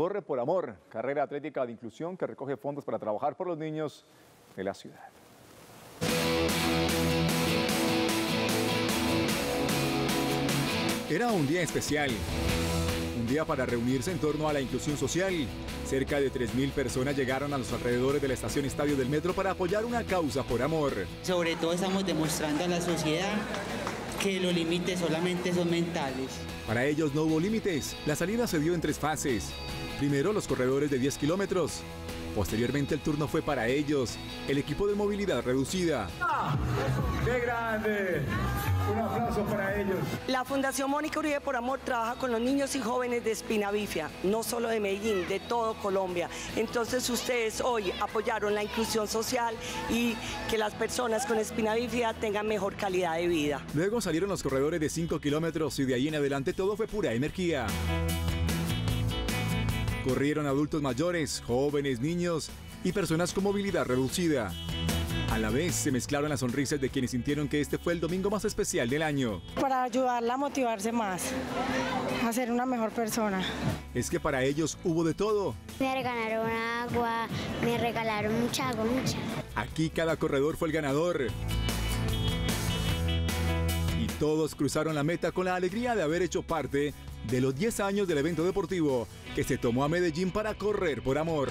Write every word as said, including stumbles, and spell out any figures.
Corre por Amor, carrera atlética de inclusión que recoge fondos para trabajar por los niños de la ciudad. Era un día especial, un día para reunirse en torno a la inclusión social. Cerca de tres mil personas llegaron a los alrededores de la estación Estadio del Metro para apoyar una causa por amor. Sobre todo estamos demostrando a la sociedad que los límites solamente son mentales. Para ellos no hubo límites. La salida se dio en tres fases. Primero los corredores de diez kilómetros. Posteriormente el turno fue para ellos, el equipo de movilidad reducida. ¡Ah! ¡Qué grande! Un aplauso para ellos. La Fundación Mónica Uribe por Amor trabaja con los niños y jóvenes de Espina Bífida, no solo de Medellín, de todo Colombia. Entonces ustedes hoy apoyaron la inclusión social y que las personas con Espina Bífida tengan mejor calidad de vida. Luego salieron los corredores de cinco kilómetros y de ahí en adelante todo fue pura energía. Corrieron adultos mayores, jóvenes, niños y personas con movilidad reducida. A la vez se mezclaron las sonrisas de quienes sintieron que este fue el domingo más especial del año. Para ayudarla a motivarse más, a ser una mejor persona. Es que para ellos hubo de todo. Me regalaron agua, me regalaron mucha agua, mucha. Aquí cada corredor fue el ganador. Y todos cruzaron la meta con la alegría de haber hecho parte de los diez años del evento deportivo que se tomó a Medellín para correr por amor.